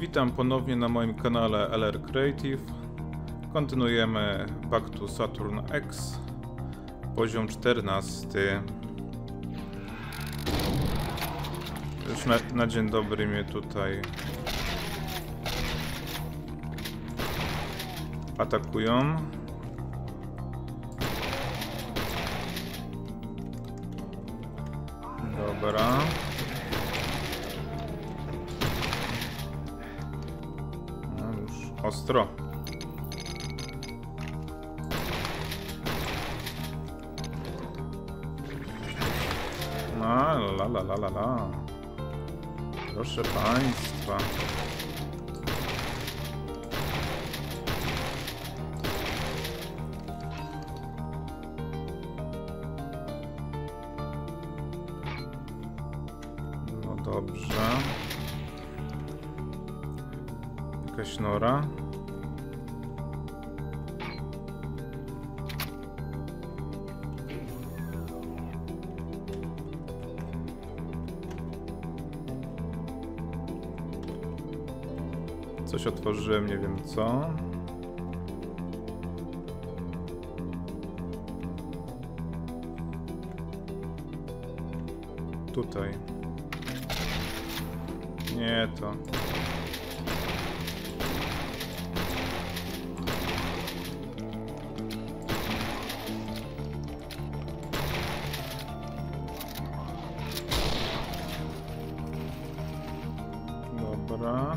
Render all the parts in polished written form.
Witam ponownie na moim kanale eLeR Creative. Kontynuujemy Back to Saturn X, poziom 14. Już na dzień dobry mnie tutaj atakują. Dobra. No już ostro. No, la. Proszę Państwa. Dobrze. Jakaś nora. Coś otworzyłem, nie wiem co. Tutaj. Nie to. Dobra.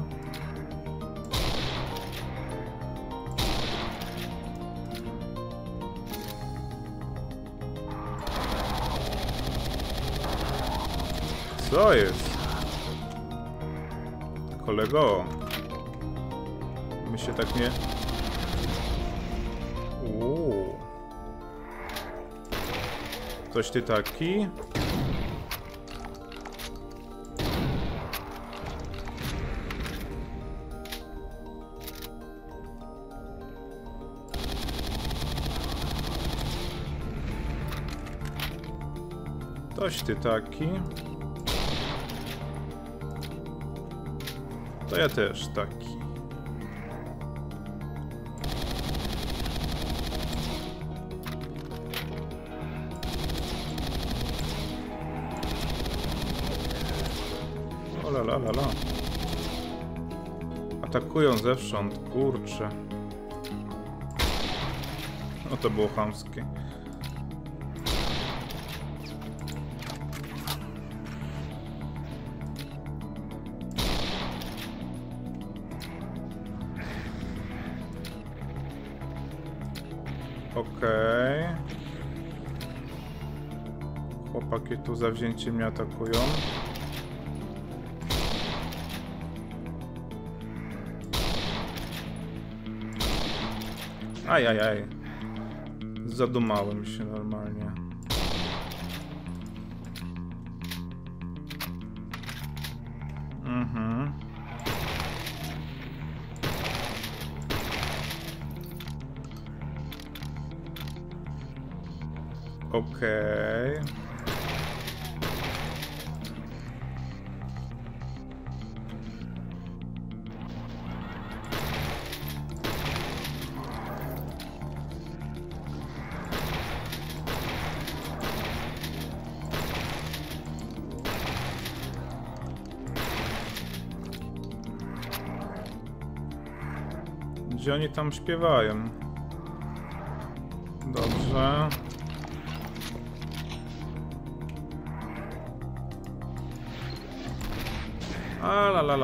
Co jest? Kolego, my się tak nie... Uuu. Coś ty taki? Coś ty taki? To ja też taki. O la. Atakują zewsząd, kurczę. No to było chamskie. Okej. Chłopaki tu zawzięcie mnie atakują. Ajajaj. Zadumałem się normalnie. Okej. Gdzie oni tam śpiewają? Dobrze. A la.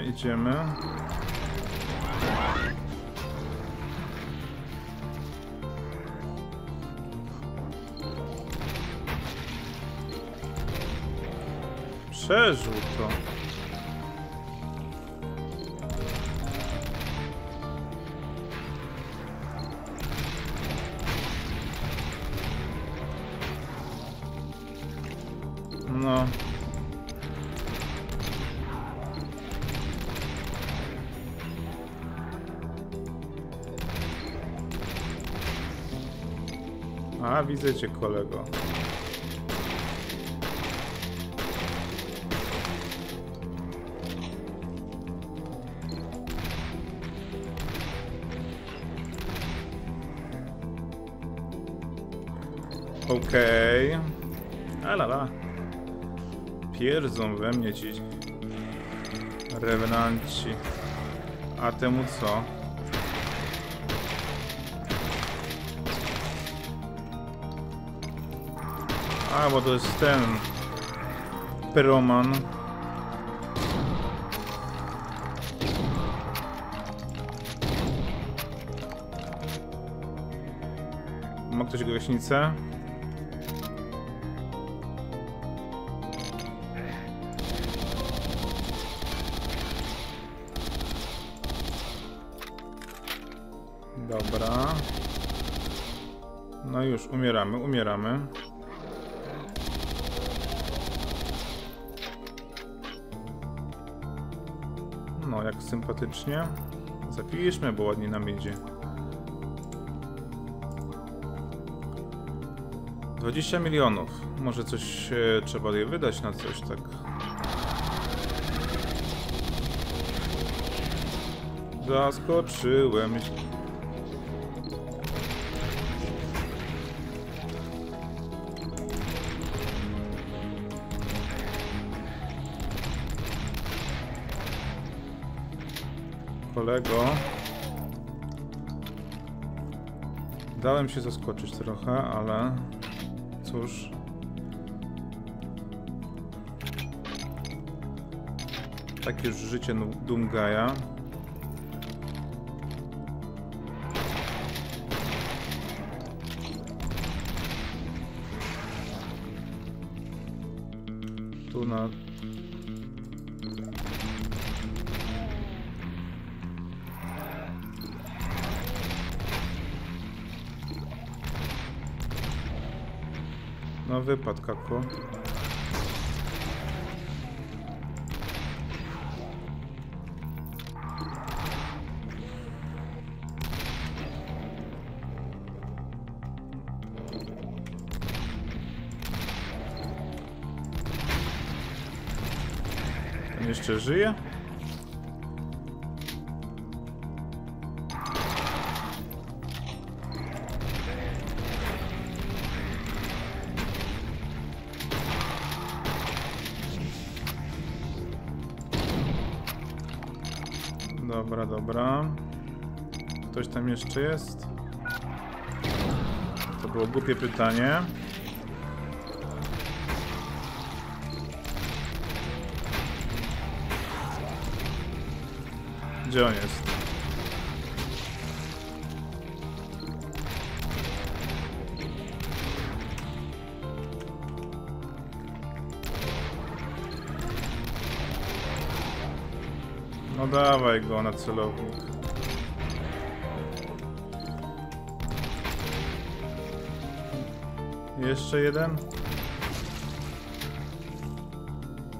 Idziemy. Przeżył to. No. A, widzę cię, kolego. Okej. Alala. Pierdzą we mnie ci rewenanci. A temu co? A, bo to jest ten pyroman. Ma ktoś gaśnicę? Dobra. No już, umieramy, umieramy. No, jak sympatycznie. Zapiszmy, bo ładnie nam idzie. 20 milionów. Może coś trzeba je wydać na coś, tak. Zaskoczyłem. Kolego. Dałem się zaskoczyć trochę, ale cóż. Tak już życie Doomguya. Tu na... No wypad, kako. On jeszcze żyje? Dobra, dobra. Ktoś tam jeszcze jest? To było głupie pytanie. Gdzie on jest? No dawaj go na celownik. Jeszcze jeden?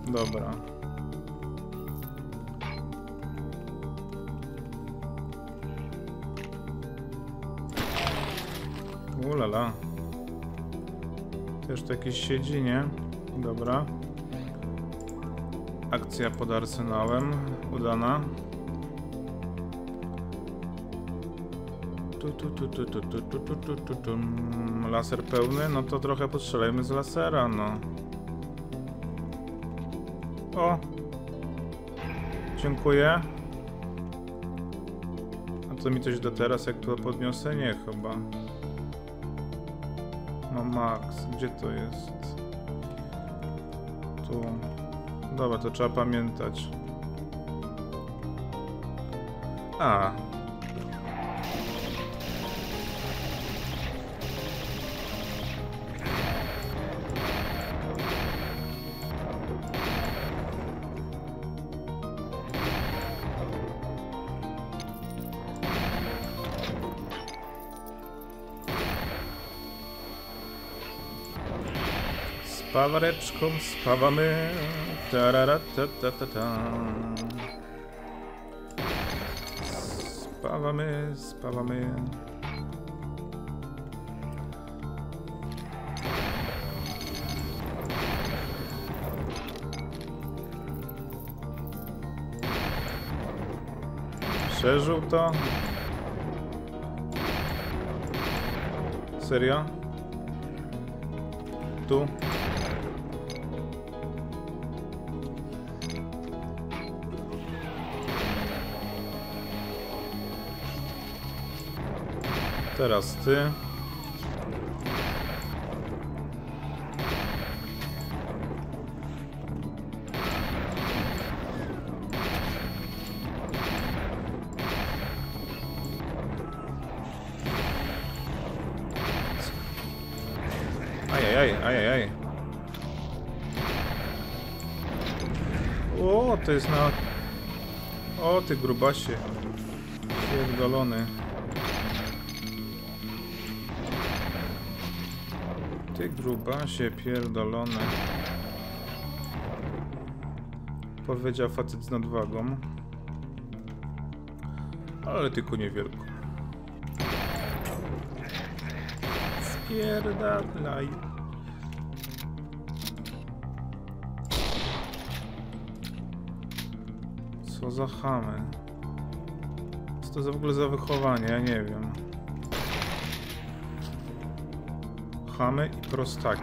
Dobra. Ulala. Też taki siedzi, nie? Dobra. Akcja pod arsenałem udana. Laser pełny, no to trochę postrzelajmy z lasera, no. O! Dziękuję. A co mi coś da teraz, jak to podniosę? Nie, chyba. No Max, gdzie to jest? Tu. Dobra, to trzeba pamiętać. A. Spawareczką spawamy. Spawamy, spawamy. Przeżył to? Serio? Tu? Teraz ty. Ajajaj. O, to jest na... O, ty grubasie. Pierdolony. Ty grubasie pierdolony. Powiedział facet z nadwagą. Ale tylko niewielko. Spierdalaj. Co za chamy. Co to za w ogóle za wychowanie? Ja nie wiem. Chamy i prostaki.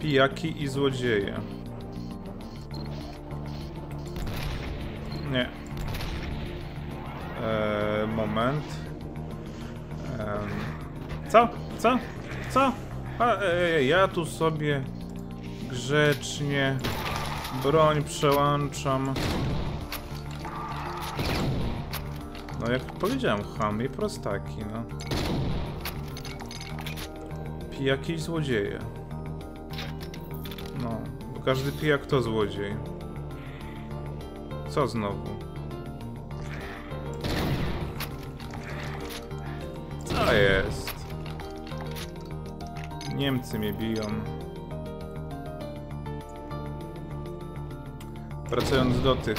Pijaki i złodzieje. Nie. Moment. Co? Co? Co? Ja tu sobie grzecznie broń przełączam. No jak powiedziałem, chamy i prostaki, no. Pijaki i złodzieje. No, bo każdy pijak to złodziej. Co znowu? Co jest? Niemcy mnie biją. Wracając do tych...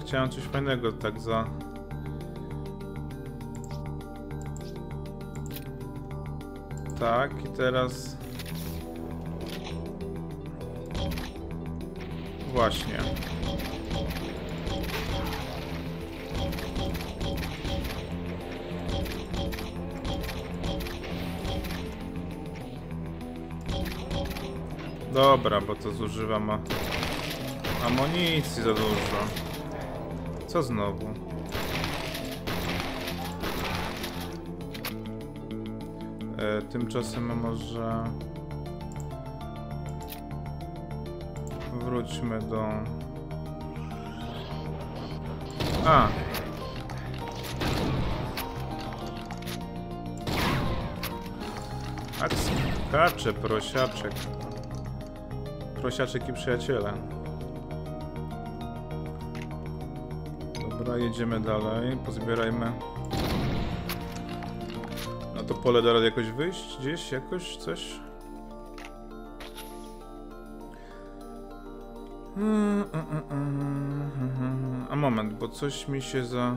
chciałem coś fajnego tak za... Tak, i teraz... Właśnie. Dobra, bo to zużywam amunicji za dużo. Co znowu? Tymczasem może... Wróćmy do... A! Kacze, prosiaczek. Prosiaczek i przyjaciele. Dobra, jedziemy dalej. Pozbierajmy. Na to pole dalej jakoś wyjść? Gdzieś? Jakoś? Coś? A moment, bo coś mi się za...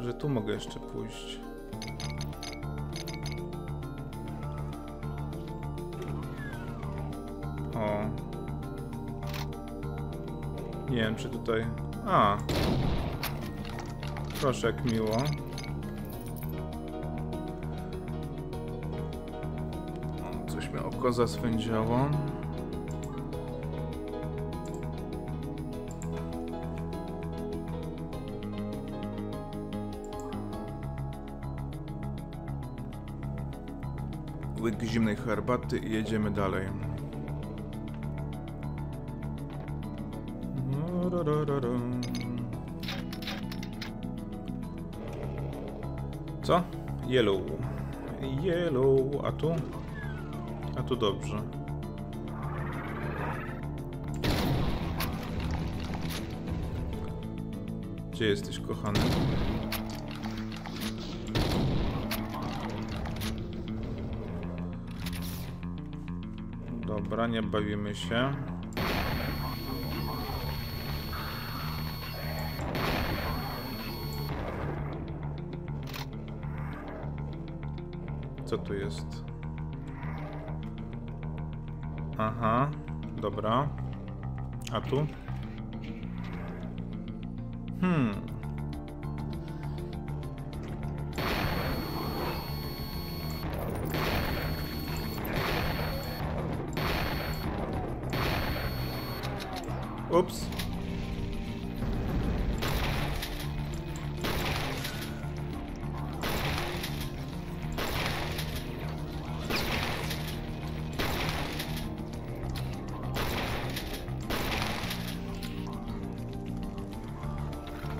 Że tu mogę jeszcze pójść. O. Nie wiem, czy tutaj... A. Proszę, jak miło. Coś mi oko zaswędziało. Łyk zimnej herbaty i jedziemy dalej. Co? Yellow. Yellow. A tu? A tu dobrze. Gdzie jesteś, kochany? Dobra, nie bawimy się. Co tu jest? Aha, dobra. A tu? Ups.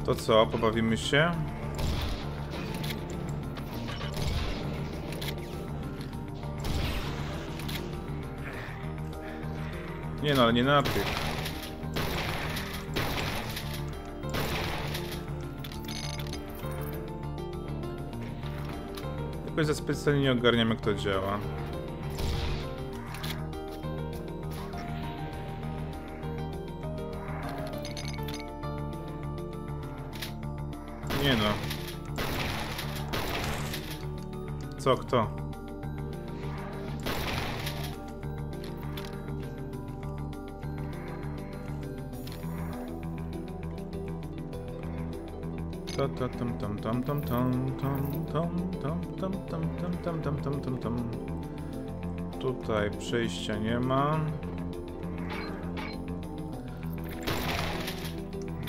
To co, pobawimy się? Nie no, ale nie na tych. Jakoś za specjalnie nie ogarniam, jak to działa. Nie no. Co, kto? Tam. Tutaj przejścia nie ma.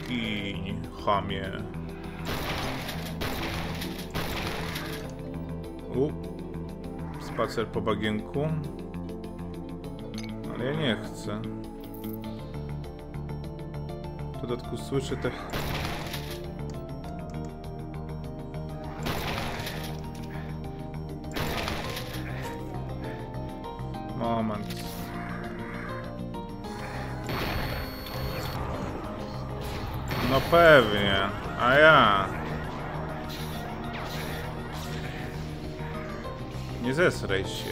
I chamie. Spacer po bagienku. Ale ja nie chcę. W dodatku słyszę te... Moment. No pewnie, a ja. Nie zesraj się.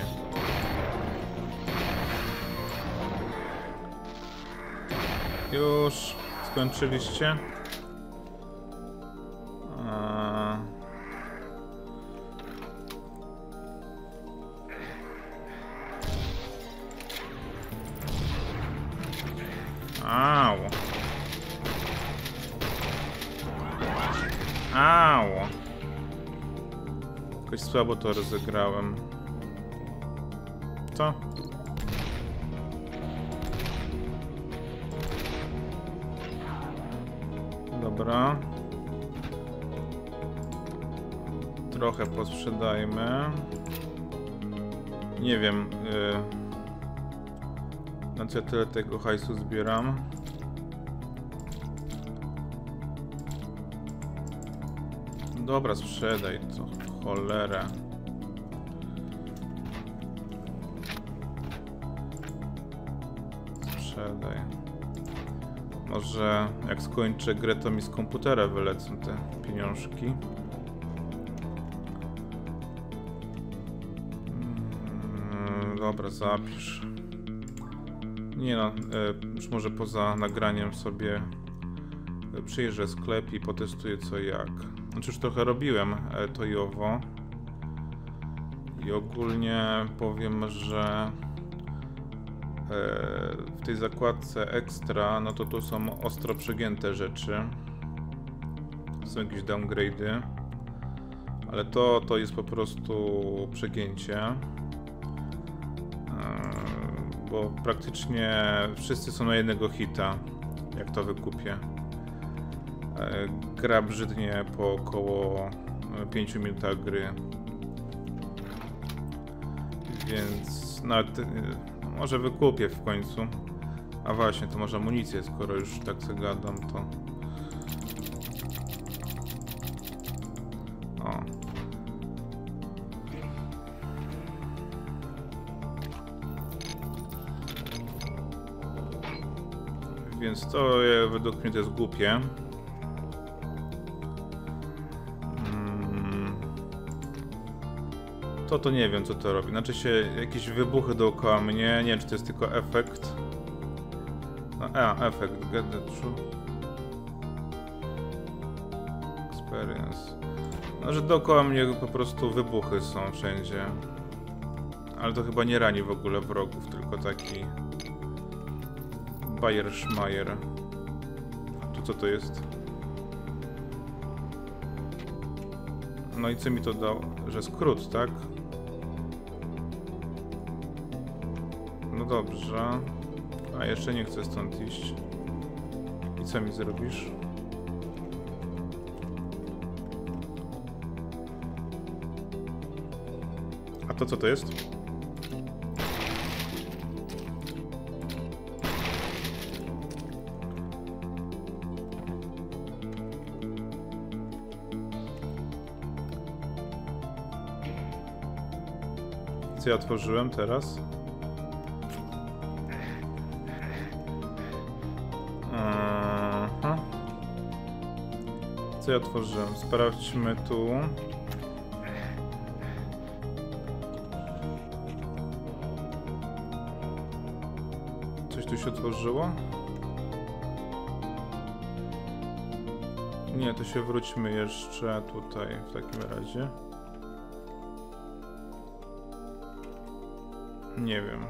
Już skończyliście? Au! Jakoś słabo to rozegrałem. Co? Dobra. Trochę posprzedajmy. Nie wiem, na co ja tyle tego hajsu zbieram. Dobra, sprzedaj to, cholera. Sprzedaj. Może jak skończę grę, to mi z komputera wylecą te pieniążki. Dobra, zapisz. Nie no, już może poza nagraniem sobie przyjrzę sklep i potestuję co jak. Znaczy już trochę robiłem to i owo. I ogólnie powiem, że w tej zakładce ekstra, no to tu są ostro przegięte rzeczy. Są jakieś downgrade'y. Ale to jest po prostu przegięcie. Bo praktycznie wszyscy są na jednego hita, jak to wykupię. Gra brzydnie po około 5 minutach gry. Więc nawet może wykupię w końcu. A właśnie, to może amunicję, skoro już tak sobie gadam, to... O. Więc to według mnie to jest głupie. To nie wiem co to robi, znaczy się jakieś wybuchy dookoła mnie, nie wiem czy to jest tylko efekt. Efekt, get the true experience. No, że dookoła mnie po prostu wybuchy są wszędzie. Ale to chyba nie rani w ogóle wrogów, tylko taki Bayer Schmeier. To co to jest? No i co mi to dało? Że skrót, tak? No dobrze. A jeszcze nie chcę stąd iść. I co mi zrobisz? A to co to jest? Co ja otworzyłem teraz? Aha. Co ja otworzyłem? Sprawdźmy tu. Coś tu się otworzyło? Nie, to się wróćmy jeszcze tutaj w takim razie. Nie wiem.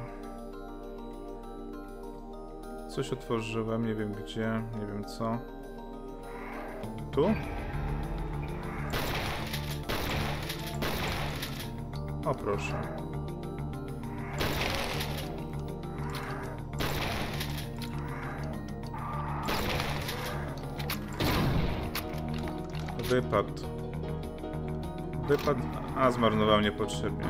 Coś otworzyłem, nie wiem gdzie, nie wiem co. Tu? O proszę. Wypadł. Wypadł, a zmarnowałem niepotrzebnie.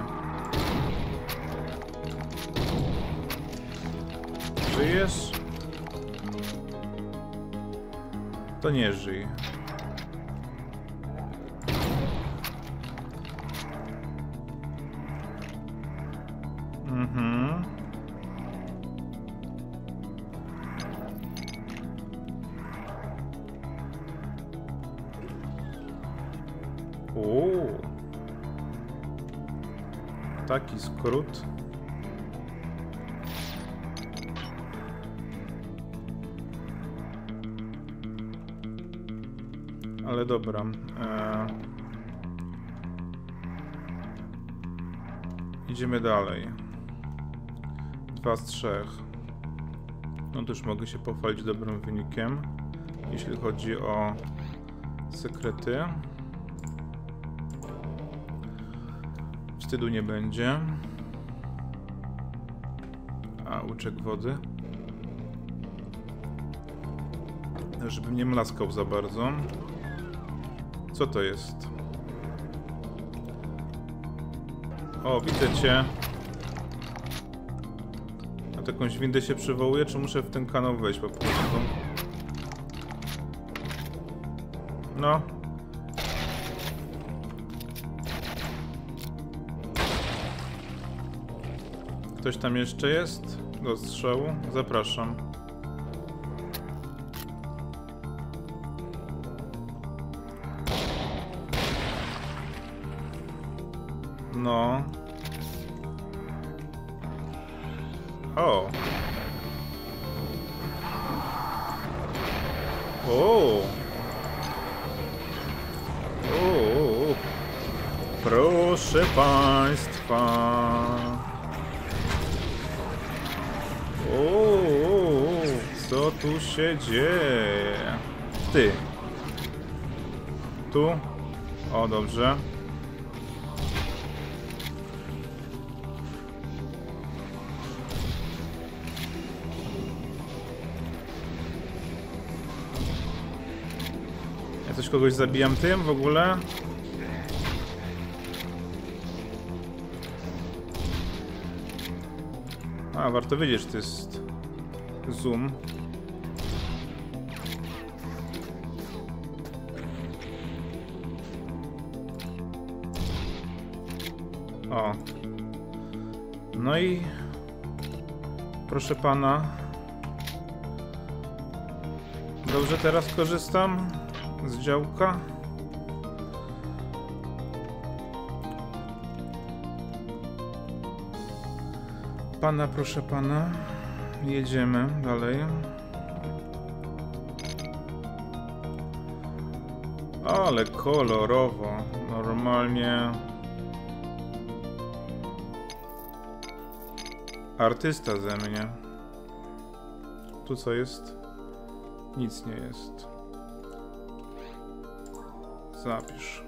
Żyjesz? To nie żyj. Mhm. Uuu. Taki skrót. Ale dobra. Idziemy dalej. 2 z 3. No to już mogę się pochwalić dobrym wynikiem, jeśli chodzi o sekrety. Wstydu nie będzie. A, łuczek wody. Żebym nie mlaskał za bardzo. Co to jest? O, widzę cię. A taką windę się przywołuje, czy muszę w ten kanał wejść po prostu? No. Ktoś tam jeszcze jest? Do strzału? Zapraszam. No. O. O. O. Proszę państwa. O. Co tu się dzieje? Ty. Tu. O, dobrze. Kogoś zabijam tym w ogóle. A, warto wiedzieć, że to jest zoom. O. No i... Proszę pana. Dobrze teraz korzystam z działka. Pana, proszę pana. Jedziemy dalej. Ale kolorowo. Normalnie. Artysta ze mnie. Tu co jest? Nic nie jest. Zapisz.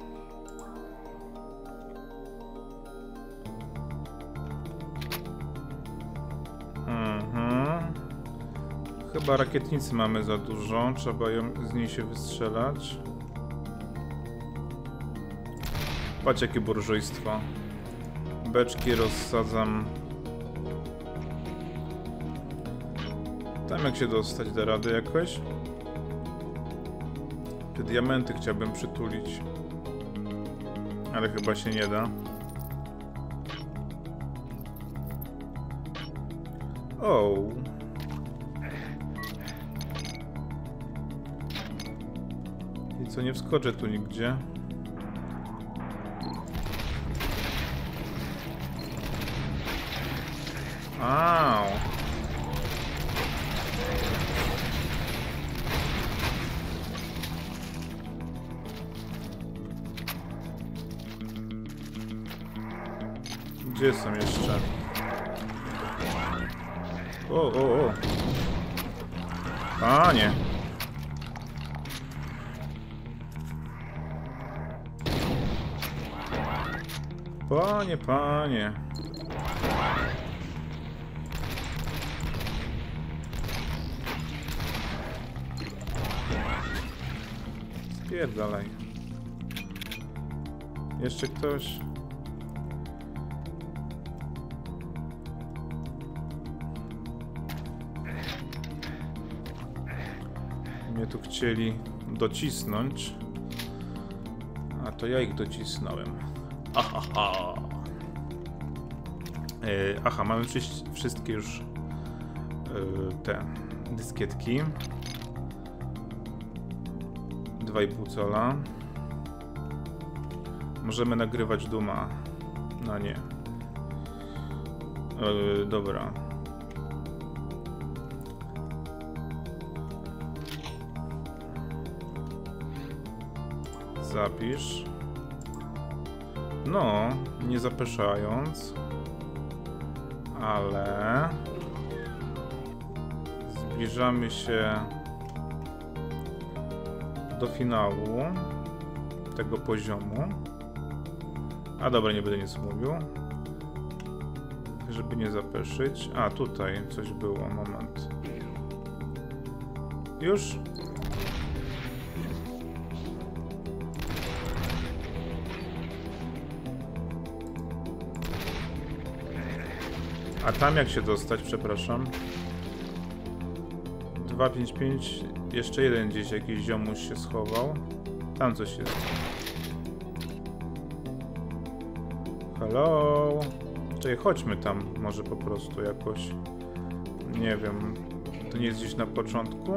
Chyba rakietnicy mamy za dużo, trzeba ją, z niej się wystrzelać. Patrz jakie burżujstwo. Beczki rozsadzam. Tam jak się dostać do rady jakoś? Te diamenty chciałbym przytulić. Ale chyba się nie da. O. I co, nie wskoczę tu nigdzie. Wow. Gdzie są jeszcze? O. A nie. Panie. Spierdalaj. Jeszcze ktoś? Mnie tu chcieli docisnąć. A to ja ich docisnąłem. Aha, mamy wszystkie już te dyskietki. 2,5 cala. Możemy nagrywać Dooma. No nie. Dobra. Zapisz. No, nie zapeszając. Ale... Zbliżamy się... do finału tego poziomu. A dobra, nie będę nic mówił. Żeby nie zapeszyć. A, tutaj coś było. Moment. Już? A tam jak się dostać? Przepraszam. 255. Jeszcze jeden gdzieś, jakiś ziomuś się schował. Tam coś jest. Hello. Czyli chodźmy tam może po prostu jakoś. Nie wiem. To nie jest gdzieś na początku?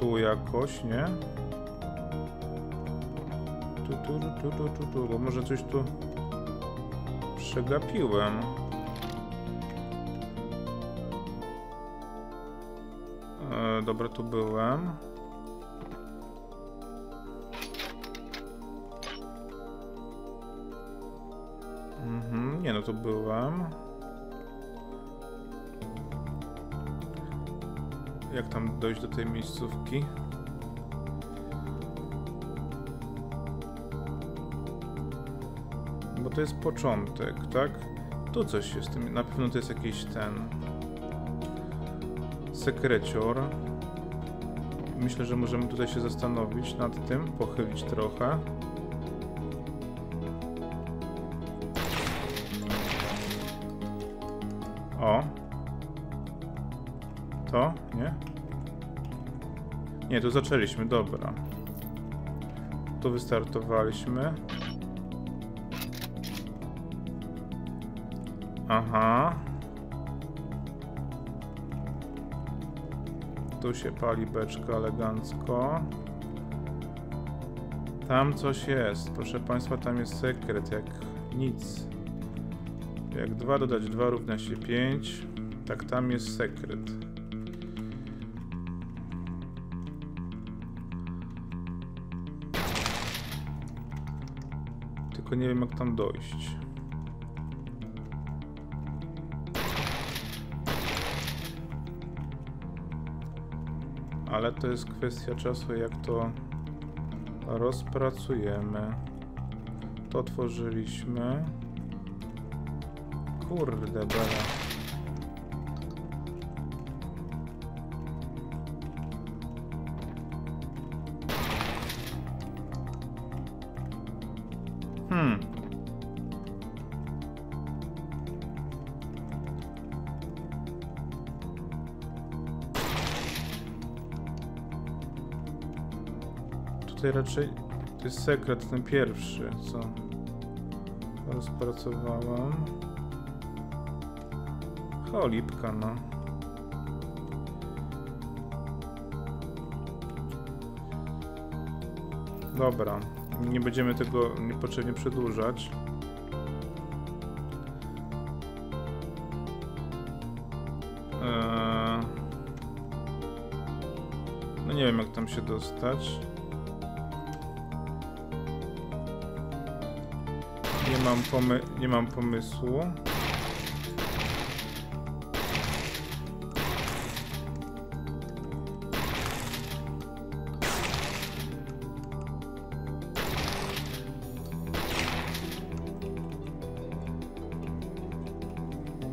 Tu jakoś, nie? Tu, bo może coś tu przegapiłem. Dobra, tu byłem. Nie, no tu byłem. Jak tam dojść do tej miejscówki? Bo to jest początek, tak? Tu coś jest, na pewno to jest jakiś ten... sekrecior. Myślę, że możemy tutaj się zastanowić nad tym, pochylić trochę. O! To? Nie? Nie, tu zaczęliśmy, dobra. Tu wystartowaliśmy. Aha. Tu się pali beczka elegancko. Tam coś jest, proszę Państwa, tam jest sekret, jak nic. Jak 2 dodać 2 równa się 5. tak, tam jest sekret. Tylko nie wiem, jak tam dojść. Ale to jest kwestia czasu, jak to rozpracujemy. To otworzyliśmy. Kurde, bela. Tutaj raczej to jest sekret, ten pierwszy, co rozpracowałam. Cholipka, no. Dobra, nie będziemy tego niepotrzebnie przedłużać. No nie wiem, jak tam się dostać. Nie mam pomysłu.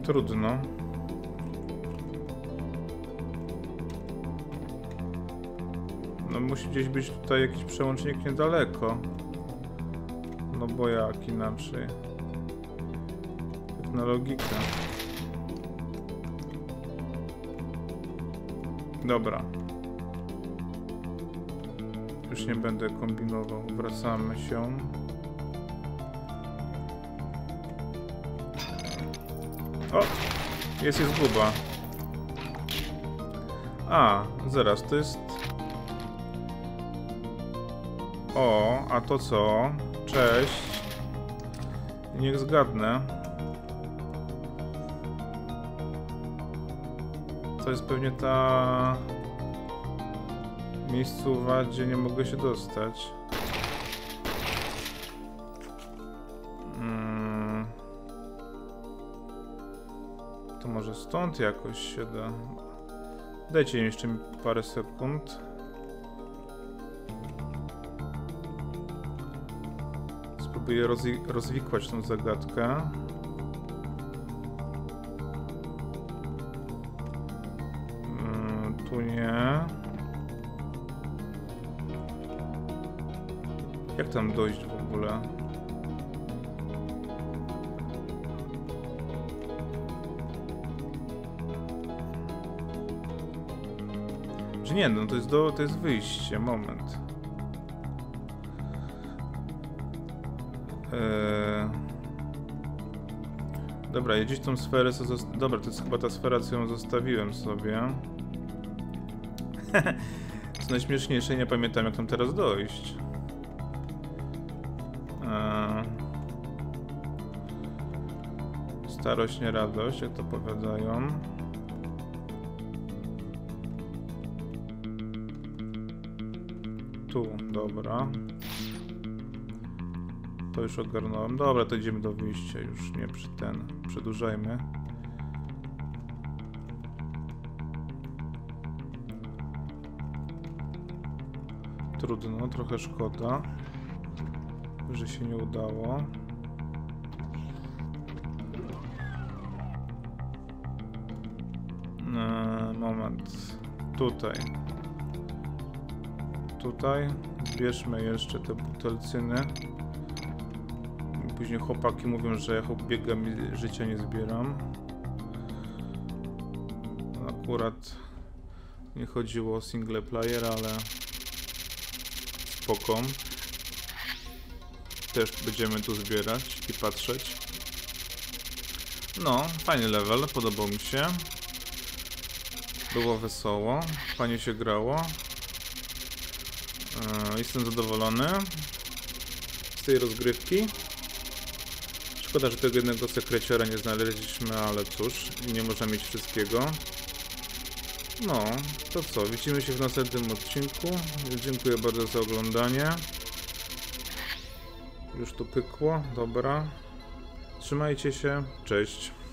Trudno. No musi gdzieś być tutaj jakiś przełącznik niedaleko. No bo jak inaczej? Pewna logika. Dobra. Już nie będę kombinował. Wracamy się. O! Jest zguba. A, zaraz, to jest... O, a to co? Cześć. Niech zgadnę. To jest pewnie ta miejscówka, gdzie nie mogę się dostać. To może stąd jakoś się da. Dajcie jeszcze mi parę sekund. Spróbuję rozwikłać tą zagadkę. Tu nie. Jak tam dojść w ogóle? Czy nie, no to jest wyjście, moment. Dobra, ja gdzieś tą sferę co dobra, to jest chyba ta sfera, co ją zostawiłem sobie. Co najśmieszniejsze, nie pamiętam, jak tam teraz dojść. Starość, nie radość, jak to powiadają. Tu, dobra. To już ogarnąłem. Dobra, to idziemy do wyjścia już, nie przedłużajmy. Trudno, trochę szkoda, że się nie udało. Moment. Tutaj. Bierzmy jeszcze te butelcyny. Później chłopaki mówią, że ja biegam i życia nie zbieram. Akurat nie chodziło o single player, ale spoko. Też będziemy tu zbierać i patrzeć. No, fajny level, podobał mi się. Było wesoło, fajnie się grało. Jestem zadowolony z tej rozgrywki. Szkoda, że tego jednego sekreciora nie znaleźliśmy, ale cóż, nie można mieć wszystkiego. No, to co, widzimy się w następnym odcinku. Dziękuję bardzo za oglądanie. Już tu pykło, dobra. Trzymajcie się, cześć.